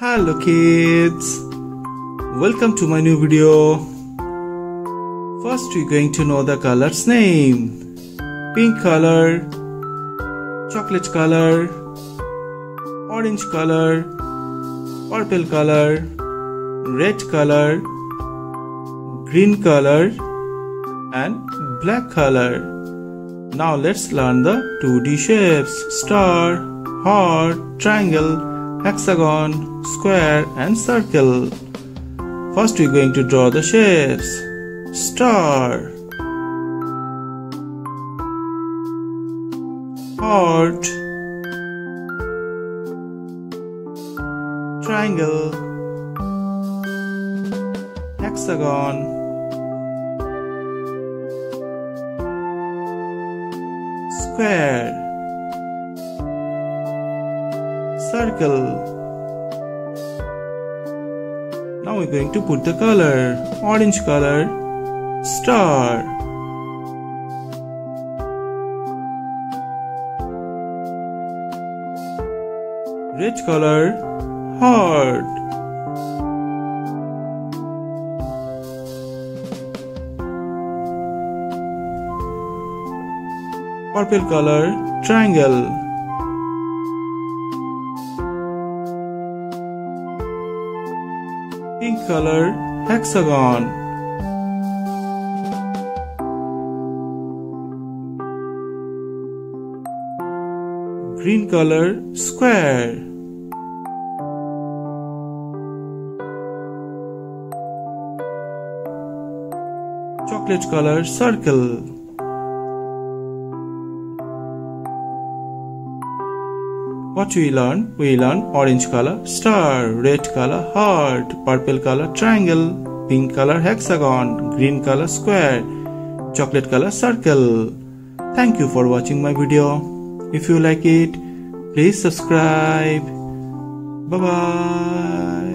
Hello kids, welcome to my new video. First we're going to know the colors name. Pink color, chocolate color, orange color, purple color, red color, green color and black color. Now let's learn the 2D shapes: star, heart, triangle, hexagon, square and circle. First we're going to draw the shapes. Star, heart, triangle, hexagon, square, circle. Now we're going to put the color. Orange color, star, red color, heart, purple color, triangle, pink color, hexagon, green color, square, chocolate color, circle, What we learn orange color, star, red color, heart, purple color, triangle, pink color, hexagon, green color, square, chocolate color, circle. Thank you for watching my video. If you like it, please subscribe. Bye bye.